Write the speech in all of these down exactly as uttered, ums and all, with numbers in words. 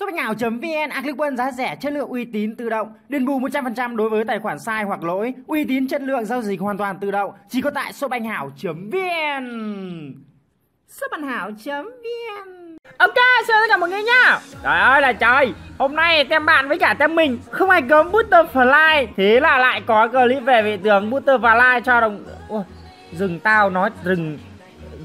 Shopanhhao.vn, à, click quân giá rẻ, chất lượng, uy tín tự động, đền bù một trăm phần trăm đối với tài khoản sai hoặc lỗi, uy tín chất lượng, giao dịch hoàn toàn tự động, chỉ có tại Shopanhhao.vn. Shopanhhao.vn. Ok, chào tất cả mọi người nhá. Trời ơi là trời, hôm nay tem bạn với cả tem mình không ai cấm Butterfly, thế là lại có clip về vị tướng Butterfly cho đồng. Ôi, rừng tao nói rừng,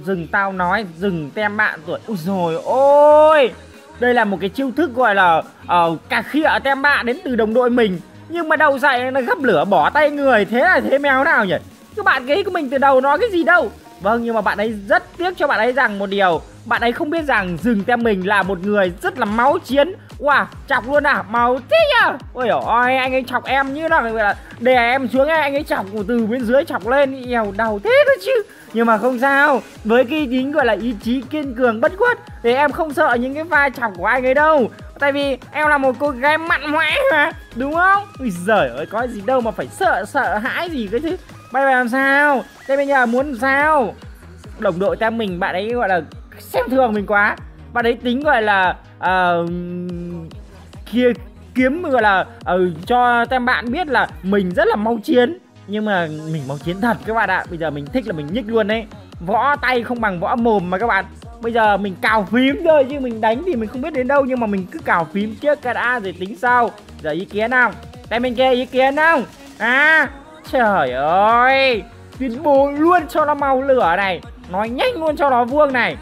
rừng tao nói rừng tem bạn rồi. Ôi rồi ôi. Đây là một cái chiêu thức gọi là uh, cà khịa tem bạ đến từ đồng đội mình. Nhưng mà đầu dạy nó gấp lửa bỏ tay người. Thế là thế mèo nào nhỉ? Các bạn ghế của mình từ đầu nói cái gì đâu. Vâng, nhưng mà bạn ấy rất tiếc cho bạn ấy rằng một điều. Bạn ấy không biết rằng rừng tem mình là một người rất là máu chiến. Wow, chọc luôn à, máu thế nhờ. Ôi dồi ôi, anh ấy chọc em như là đè em xuống, anh ấy chọc từ bên dưới chọc lên. Eo đầu thế đó chứ. Nhưng mà không sao, với cái tính gọi là ý chí kiên cường bất khuất thì em không sợ những cái vai chọc của anh ấy đâu. Tại vì em là một cô gái mặn mẽ mà, đúng không? Ui giời ơi, có gì đâu mà phải sợ, sợ hãi gì cái chứ. Bây giờ làm sao? Thế bây giờ muốn sao? Đồng đội ta mình, bạn ấy gọi là xem thường mình quá. Bạn ấy tính gọi là uh, kia, kiếm gọi là uh, cho tem bạn biết là mình rất là máu chiến. Nhưng mà mình máu chiến thật các bạn ạ. Bây giờ mình thích là mình nhích luôn đấy. Võ tay không bằng võ mồm mà các bạn. Bây giờ mình cào phím thôi, chứ mình đánh thì mình không biết đến đâu. Nhưng mà mình cứ cào phím trước cái đã rồi tính sau. Giờ ý kiến không? Tem bên kia ý kiến không? À, trời ơi, tuyên bố luôn cho nó màu lửa này, nói nhanh luôn cho nó vuông này.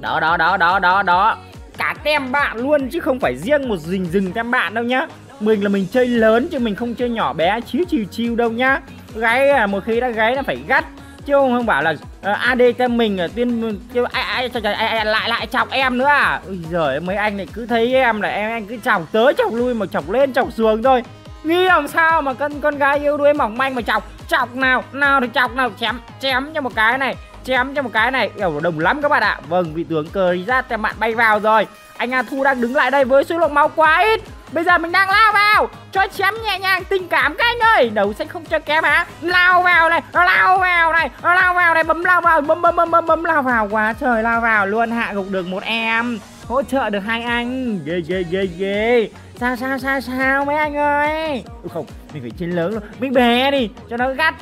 Đó đó đó đó đó đó. Cả tem bạn luôn chứ không phải riêng một rình rừng tem bạn đâu nhá. Mình là mình chơi lớn chứ mình không chơi nhỏ bé chiếu chiều chiều đâu nhá. Gáy là một khi đã gáy là phải gắt, chứ không bảo là uh, a đê tem mình uh, tuyên kêu ai ai cho lại lại chọc em nữa à. Ui giời, mấy anh này cứ thấy em là em anh cứ chọc tới chọc lui mà chọc lên chọc xuống thôi. Nghĩ làm sao mà con con gái yêu đuôi mỏng manh mà chọc, chọc nào nào thì chọc nào, chém chém cho một cái này, chém cho một cái này, kiểu đồng lắm các bạn ạ. Vâng, vị tướng cờ ra tem bạn bay vào rồi. Anh A Thu đang đứng lại đây với số lượng máu quá ít. Bây giờ mình đang lao vào cho chém nhẹ nhàng tình cảm các anh ơi. Đấu xanh không chơi kém hả? Lao vào này, lao vào này, lao vào này, bấm lao vào, bấm bấm bấm bấm bấm lao vào quá trời, lao vào luôn, hạ gục được một em, hỗ trợ được hai anh. Ghê ghê ghê ghê. Sao sao sao sao mấy anh ơi. Không, mình phải chiến lớn luôn, mình bè đi cho nó gắt.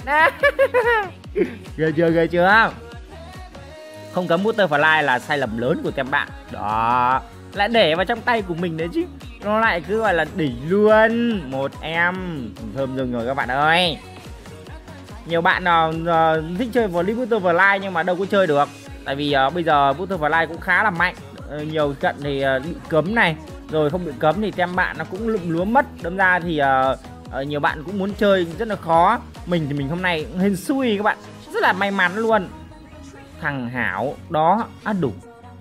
Ghê chưa, ghê chưa. Không cấm Butterfly là sai lầm lớn của tem bạn. Đó, lại để vào trong tay của mình đấy chứ. Nó lại cứ gọi là đỉnh luôn. Một em thơm rừng rồi các bạn ơi. Nhiều bạn nào uh, thích chơi volley Butterfly nhưng mà đâu có chơi được. Tại vì uh, bây giờ Butterfly cũng khá là mạnh. uh, Nhiều trận thì uh, bị cấm này, rồi không bị cấm thì tem bạn nó cũng lụm lúa mất. Đâm ra thì uh, uh, nhiều bạn cũng muốn chơi rất là khó. Mình thì mình hôm nay hên xui các bạn, rất là may mắn luôn. Thằng Hảo đó á, đủ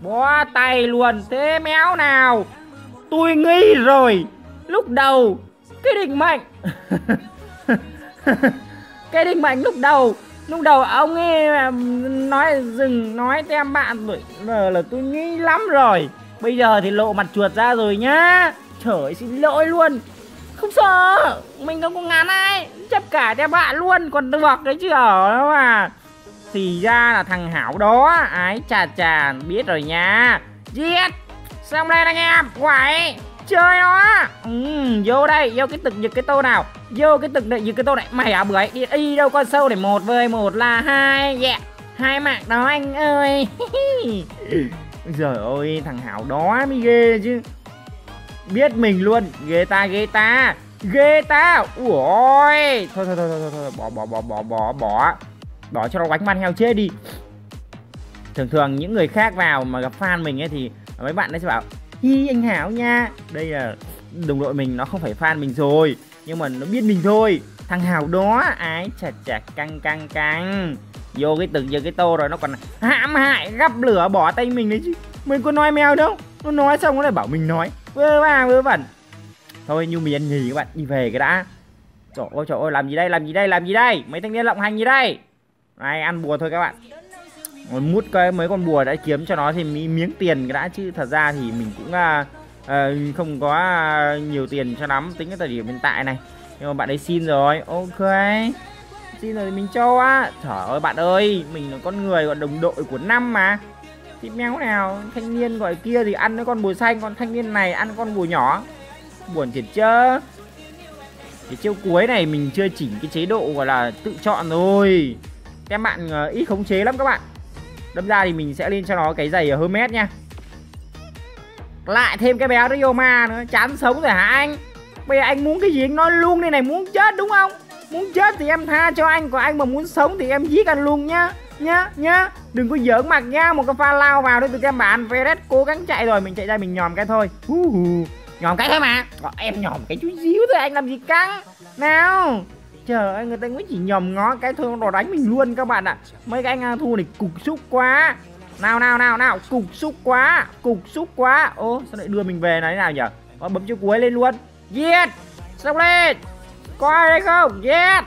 bó tay luôn. Thế méo nào, tôi nghĩ rồi lúc đầu cái định mệnh. Cái định mệnh lúc đầu lúc đầu ông ấy nói dừng nói tem bạn rồi là, là tôi nghĩ lắm rồi. Bây giờ thì lộ mặt chuột ra rồi nhá. Trời ơi, xin lỗi luôn, không sợ, mình đâu có ngán ai, chấp cả tem bạn luôn còn được đấy chứ ở đâu à. Thì ra là thằng Hảo đó. Ái chà chà, biết rồi nha. Giết xong đây anh em, quẩy chơi nó. Ừ, vô đây, vô cái tực nhật cái tô nào, vô cái tực nhật cái tô này. Mày à bưởi đi, đi đâu con sâu để một với một là hai. Dạ yeah. Hai mạng đó anh ơi. Trời ơi, thằng Hảo đó mới ghê chứ, biết mình luôn. Ghê ta, ghê ta, ghê ta. Ui thôi thôi thôi thôi thôi bỏ bỏ bỏ bỏ bỏ bỏ bỏ cho nó quánh man heo chết đi. Thường thường những người khác vào mà gặp fan mình ấy thì mấy bạn ấy sẽ bảo hi anh Hảo nha. Đây là đồng đội mình, nó không phải fan mình rồi, nhưng mà nó biết mình thôi. Thằng Hảo đó, ái chà chà, căng căng căng. Vô cái từng giờ cái tô rồi nó còn hãm hại gắp lửa bỏ tay mình đấy chứ. Mình có nói mèo đâu, nó nói xong nó lại bảo mình nói vớ va vớ vẩn. Thôi như miền nhì các bạn, đi về cái đã. Trời ơi trời ơi, làm gì đây, làm gì đây, làm gì đây, mấy thanh niên lộng hành gì đây. Này, ăn bùa thôi các bạn. Mút cái mấy con bùa đã kiếm cho nó thì miếng tiền đã, chứ thật ra thì mình cũng uh, không có nhiều tiền cho lắm tính cái thời điểm hiện tại này. Nhưng mà bạn ấy xin rồi, ok, xin rồi thì mình cho á. Trời ơi bạn ơi, mình là con người còn đồng đội của năm mà. Thì méo nào, thanh niên gọi kia thì ăn với con bùi xanh, còn thanh niên này ăn con bùi nhỏ. Buồn thiệt chứ. Cái chiêu cuối này mình chưa chỉnh cái chế độ gọi là tự chọn rồi. Các bạn ít khống chế lắm các bạn. Đâm ra thì mình sẽ lên cho nó cái giày ở Hermes nha. Lại thêm cái bé Ryoma nữa, chán sống rồi hả anh? Bây giờ anh muốn cái gì anh nói luôn đây này, muốn chết đúng không? Muốn chết thì em tha cho anh, còn anh mà muốn sống thì em giết anh luôn nhá. Nhá, nhá, đừng có giỡn mặt nhá. Một cái pha lao vào đấy từ các bạn. Ferret cố gắng chạy rồi, mình chạy ra mình nhòm cái thôi. uh -huh. Nhòm cái thôi mà. Còn em nhòm cái chú díu thôi, anh làm gì căng. Nào, trời ơi, người ta mới chỉ nhòm ngó cái thôi, nó đánh mình luôn các bạn ạ. à. Mấy cái anh thua này cục xúc quá. Nào, nào, nào, nào, cục xúc quá. Cục xúc quá. Ô, sao lại đưa mình về này nào nhở. Có bấm chiêu cuối lên luôn. Yes, xong lên. Có ai đây không? Yes.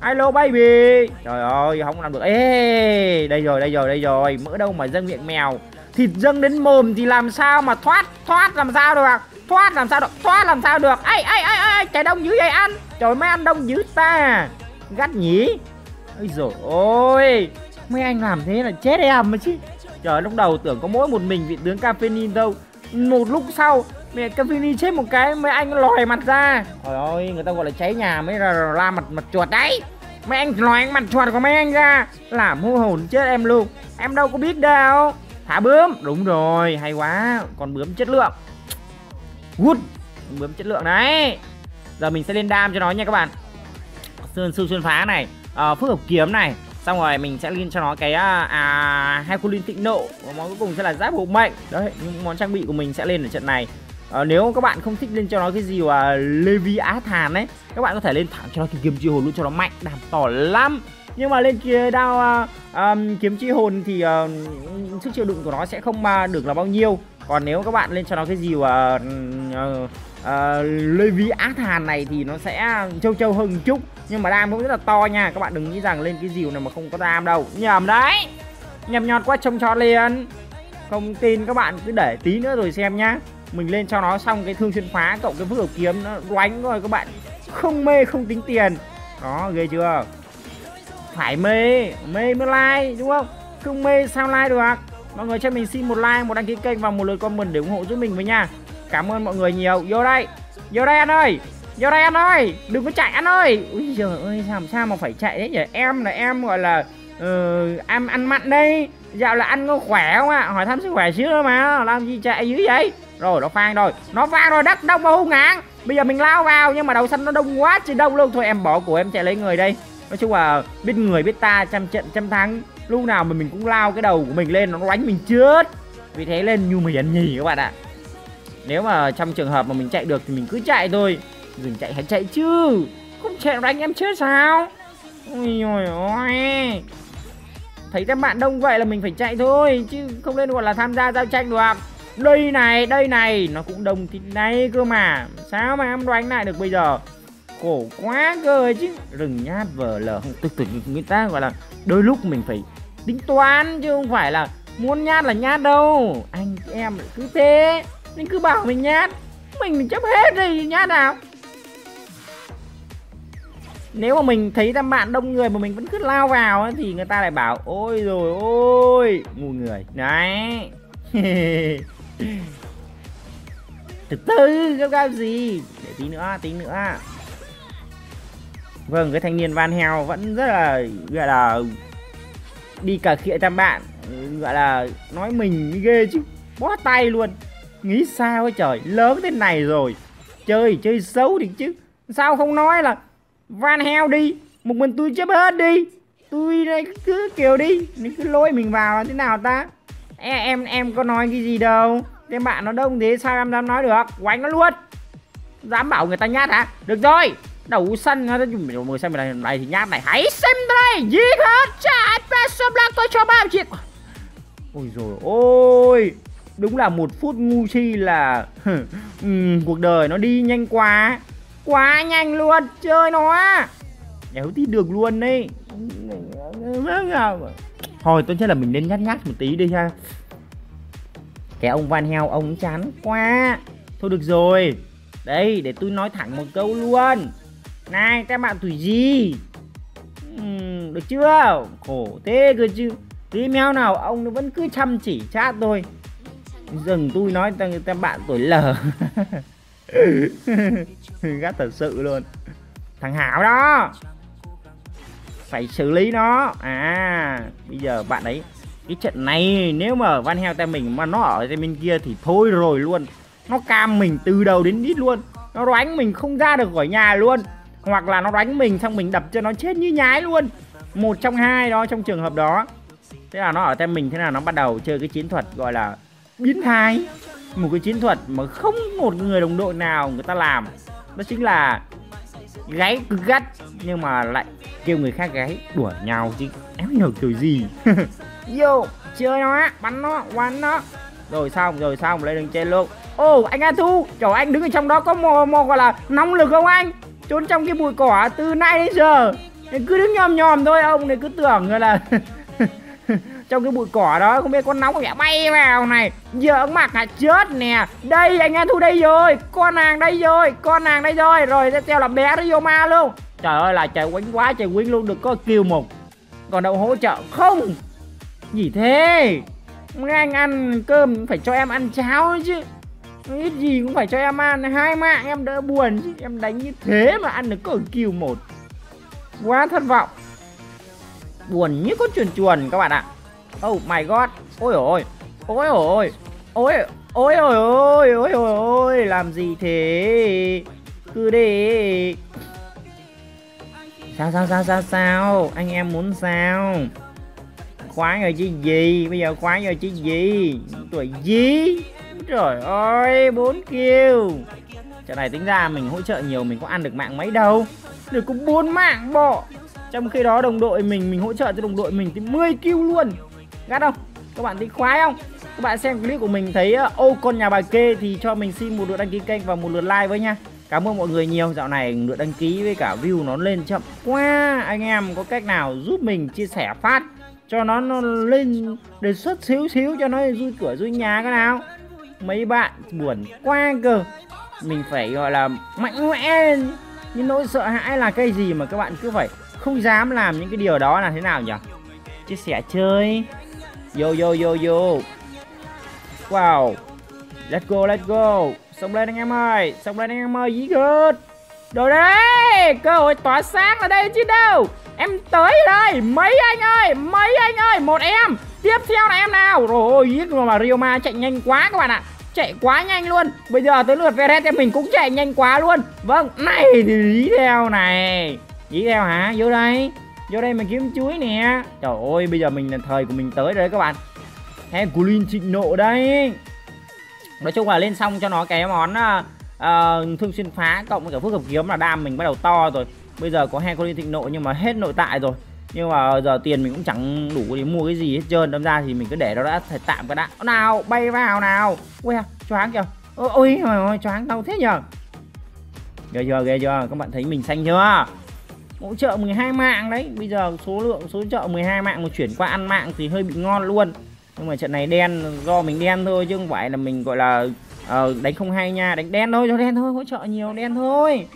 Hello baby. Trời ơi, không làm được. Ê, đây rồi, đây rồi, đây rồi. Mỡ đâu mà dâng miệng mèo. Thịt dâng đến mồm thì làm sao mà thoát. Thoát làm sao được. Thoát làm sao được. Thoát làm sao được. Ê, ê, ê, ê, trái đông dữ vậy ăn. Trời, mấy ăn đông dữ ta. Gắt nhỉ. Ôi dồi ôi, mấy anh làm thế là chết em mà chứ. Trời, lúc đầu tưởng có mỗi một mình vị tướng Caffeine đâu. Một lúc sau mẹ Caffeine chết một cái, mấy anh lòi mặt ra. Trời ơi, người ta gọi là cháy nhà mới là la mặt mặt chuột đấy. Mấy anh lòi mặt chuột của mấy anh ra là mô hồn chết em luôn. Em đâu có biết đâu. Thả bướm, đúng rồi, hay quá. Con bướm chất lượng. Good, bướm chất lượng đấy. Giờ mình sẽ lên đam cho nó nha các bạn. Sơn sư xuyên phá này, à, phức hợp kiếm này. Xong rồi mình sẽ lên cho nó cái à, hai cô liên tịnh nộ. Món cuối cùng sẽ là giáp hộ mệnh. Đấy, những món trang bị của mình sẽ lên ở trận này. À, nếu các bạn không thích lên cho nó cái gì mà Levi Á Thàn ấy, các bạn có thể lên thẳng cho nó kiếm chi hồn luôn cho nó mạnh, đảm tỏ lắm. Nhưng mà lên kia đao uh, um, kiếm chi hồn thì uh, sức chịu đựng của nó sẽ không uh, được là bao nhiêu. Còn nếu các bạn lên cho nó cái gì mà uh, uh, Uh, Levi Á Thàn này thì nó sẽ châu châu hơn một chút. Nhưng mà đam cũng rất là to nha. Các bạn đừng nghĩ rằng lên cái dìu này mà không có đam đâu. Nhầm đấy. Nhầm nhọt quá trông cho liền. Không tin các bạn cứ để tí nữa rồi xem nhá. Mình lên cho nó xong cái thương xuyên phá cộng cái phức hợp kiếm nó đánh rồi các bạn. Không mê không tính tiền. Đó, ghê chưa. Phải mê. Mê mới like đúng không. Không mê sao like được. Mọi người cho mình xin một like, một đăng ký kênh và một lời comment để ủng hộ giúp mình với nha. Cảm ơn mọi người nhiều. Vô đây. Vô đây anh ơi. Vô đây anh ơi. Đừng có chạy anh ơi. Úi giời ơi, làm sao mà phải chạy đấy nhỉ. Em là em gọi là uh, em ăn mặn đây. Dạo là ăn có khỏe không ạ? à? Hỏi thăm sức khỏe xíu mà. Làm gì chạy dưới vậy. Rồi nó phang rồi. Nó phang rồi. Đất đông và hung hãn. Bây giờ mình lao vào. Nhưng mà đầu xanh nó đông quá chứ đông luôn. Thôi em bỏ của em chạy lấy người đây. Nói chung là biết người biết ta, trăm trận trăm thắng. Lúc nào mà mình cũng lao cái đầu của mình lên, nó đánh mình chết. Vì thế lên như mày ăn nhì các bạn ạ. à. Nếu mà trong trường hợp mà mình chạy được thì mình cứ chạy thôi. Dừng chạy hãy chạy chứ. Không chạy đánh em chết sao. Ôi ôi ôi. Thấy các bạn đông vậy là mình phải chạy thôi. Chứ không nên gọi là tham gia giao tranh được. Đây này, đây này. Nó cũng đông thịt này cơ mà. Sao mà em đánh lại được bây giờ. Khổ quá cơ chứ. Rừng nhát vờ lờ không tức tưởng người ta gọi là. Đôi lúc mình phải tính toán chứ không phải là muốn nhát là nhát đâu. Anh em lại cứ thế. Nên cứ bảo mình nhát. Mình mình chấp hết đi nhát nào. Nếu mà mình thấy đám bạn đông người mà mình vẫn cứ lao vào ấy, thì người ta lại bảo ôi rồi ôi. Ngu người. Đấy. Từ từ gấp gáp gì. Để tí nữa tí nữa. Vâng, cái thanh niên van heo vẫn rất là gọi là đi cà khịa đám bạn. Gọi là nói mình ghê chứ. Bó tay luôn. Nghĩ sao ấy trời, lớn thế này rồi. Chơi chơi xấu thì chứ. Sao không nói là van heo đi. Một mình tôi chấp hết đi. Tôi đây cứ kiểu đi. Mình cứ lôi mình vào thế nào ta. Em em, em có nói cái gì đâu. Cái bạn nó đông thế sao em dám nói được. Quánh nó luôn. Dám bảo người ta nhát hả. Được rồi. Đầu xanh nó mười xanh này, này thì nhát này. Hãy xem đây. Giết hết. Chả espresso black tôi cho bao chuyện. Ôi dồi ôi. Đúng là một phút ngu si là ừ, cuộc đời nó đi nhanh quá. Quá nhanh luôn. Chơi nó đéo tí được luôn đấy. Thôi tôi chắc là mình nên nhát nhát một tí đi ha. Cái ông van heo ông chán quá. Thôi được rồi. Đây để tôi nói thẳng một câu luôn. Này các bạn tuổi gì. ừ, Được chưa. Khổ thế cơ chứ. Tí mèo nào ông nó vẫn cứ chăm chỉ chat thôi. Dừng tôi nói người ta bạn tuổi lờ. Gắt thật sự luôn. Thằng Hảo đó, phải xử lý nó. À bây giờ bạn ấy, cái trận này nếu mà Van Heo tay mình mà nó ở tay bên kia thì thôi rồi luôn. Nó cam mình từ đầu đến đít luôn. Nó đánh mình không ra được khỏi nhà luôn. Hoặc là nó đánh mình xong mình đập cho nó chết như nhái luôn. Một trong hai đó, trong trường hợp đó. Thế là nó ở tay mình, thế là nó bắt đầu chơi cái chiến thuật gọi là biến thái. Một cái chiến thuật mà không một người đồng đội nào người ta làm. Đó chính là gáy cứ gắt nhưng mà lại kêu người khác gáy đuổi nhau chứ em hiểu kiểu gì. Yo, chơi nó, bắn nó, quán nó. Rồi xong, rồi xong, lên đường trên luôn. Ồ, oh, anh A Thu, chỗ anh đứng ở trong đó có một, một gọi là nóng lực không anh? Trốn trong cái bụi cỏ từ nãy đến giờ. Nên cứ đứng nhòm nhòm thôi, ông này cứ tưởng người là trong cái bụi cỏ đó không biết con nóng không, bay vào này dở mặt hả, chết nè. Đây anh A Thu đây rồi, con nàng đây rồi, con nàng đây rồi. Rồi tiếp theo là bé Ryoma luôn. Trời ơi là trời quánh quá, trời quánh luôn, được có kill một. Còn đâu hỗ trợ không? Gì thế? Anh ăn cơm phải cho em ăn cháo chứ, ít gì cũng phải cho em ăn hai mạng em đỡ buồn chứ. Em đánh như thế mà ăn được có kill một, quá thất vọng, buồn như con chuồn chuồn các bạn ạ. Oh my god, ôi ôi ôi ôi ôi ôi ôi ôi ôi ôi, làm gì thế? Cứ đi. Sao sao sao sao sao? Anh em muốn sao? Khoái rồi chứ gì? Bây giờ khoái rồi chứ gì? Tuổi gì? Trời ơi, bốn kill. Trận này tính ra mình hỗ trợ nhiều mình có ăn được mạng mấy đâu. Được có bốn mạng bộ. Trong khi đó đồng đội mình mình hỗ trợ cho đồng đội mình thì mười kill luôn. Gắt không? Các bạn thấy khoái không? Các bạn xem clip của mình thấy ô con nhà bà kê thì cho mình xin một lượt đăng ký kênh và một lượt like với nha. Cảm ơn mọi người nhiều. Dạo này lượt đăng ký với cả view nó lên chậm quá. Anh em có cách nào giúp mình chia sẻ phát cho nó, nó lên đề xuất xíu xíu cho nó vui cửa vui nhà cái nào. Mấy bạn buồn quá cơ. Mình phải gọi là mạnh mẽ. Nhưng nỗi sợ hãi là cái gì mà các bạn cứ phải không dám làm những cái điều đó là thế nào nhỉ? Chia sẻ chơi. Yo yo yo yo. Wow. Let's go let's go. Xông lên anh em ơi, xông lên anh em ơi, dí gớt. Đồ đấy, cơ hội tỏa sáng ở đây chứ đâu. Em tới đây, mấy anh ơi, mấy anh ơi, một em. Tiếp theo là em nào. Rồi ôi, giết mà Ryoma chạy nhanh quá các bạn ạ. Chạy quá nhanh luôn. Bây giờ tới lượt Ferret em mình cũng chạy nhanh quá luôn. Vâng, này thì dí theo này. Dí theo hả, vô đây. Vô đây mình kiếm chuối nè. Trời ơi, bây giờ mình là thời của mình tới rồi đấy các bạn. Em của Linh trịnh nộ đấy. Nói chung là lên xong cho nó cái món uh, thương xuyên phá cộng với cả phước hợp kiếm là đam mình bắt đầu to rồi. Bây giờ có hai con đi thịnh nộ nhưng mà hết nội tại rồi. Nhưng mà giờ tiền mình cũng chẳng đủ để mua cái gì hết trơn. Đâm ra thì mình cứ để nó đã thật tạm cái đã. Nào bay vào nào. Ui à, choáng kìa. Ôi ôi, ôi choáng đau thế nhờ. Ghê chưa, ghê chưa. Các bạn thấy mình xanh chưa? Hỗ trợ mười hai mạng đấy. Bây giờ số lượng số trợ mười hai mạng mà chuyển qua ăn mạng thì hơi bị ngon luôn. Nhưng mà trận này đen do mình đen thôi chứ không phải là mình gọi là uh, đánh không hay nha. Đánh đen thôi, cho đen thôi, hỗ trợ nhiều đen thôi.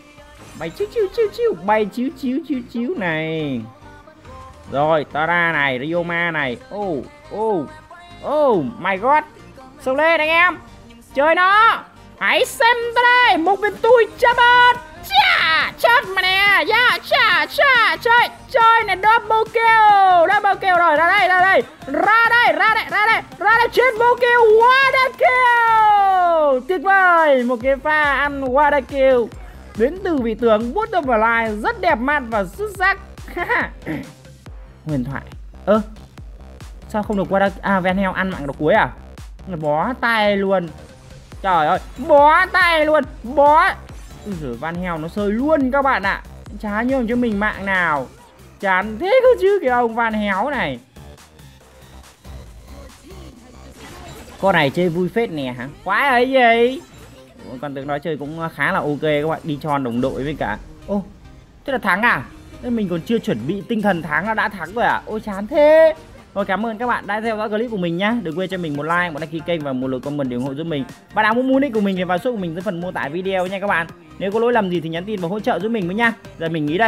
Bay chiếu chiếu chiếu chiếu, bay chiếu chiếu chiếu chiếu này. Rồi, Tara này, Ryoma này. Oh, oh, oh my god. Xông lên anh em. Chơi nó. Hãy xem ta đây, một bên tôi chấm ớt. Chà, chết mà nè. Yeah, chà, chà, chơi. Chơi này, double kill. Double kill rồi, ra đây, ra đây. Ra đây, ra đây, ra đây. Ra đây, triple kill, water kill. Tuyệt vời, một cái pha ăn water kill đến từ vị tướng Butterfly, rất đẹp mặt và xuất sắc. Huyền thoại. Ơ ờ, sao không được qua đây? À, Van Heo ăn mạng đầu cuối à? Bó tay luôn. Trời ơi, bó tay luôn. Bó. Rồi Van Heo nó sơi luôn các bạn ạ. Chán nhường cho mình mạng nào. Chán thế cơ chứ cái ông Van Heo này. Con này chơi vui phết nè hả? Quái ấy gì? Con tướng nói chơi cũng khá là ok các bạn. Đi tròn đồng đội với cả. Ô, thế là thắng à? Thế mình còn chưa chuẩn bị tinh thần thắng là đã thắng rồi à? Ôi chán thế. Rồi cảm ơn các bạn đã theo dõi clip của mình nhá. Đừng quên cho mình một like, một đăng ký kênh và một lượt comment để ủng hộ giúp mình. Bạn nào muốn mua nick của mình thì vào số của mình dưới phần mô tả video nha các bạn. Nếu có lỗi lầm gì thì nhắn tin và hỗ trợ giúp mình với nha. Giờ mình nghỉ đây.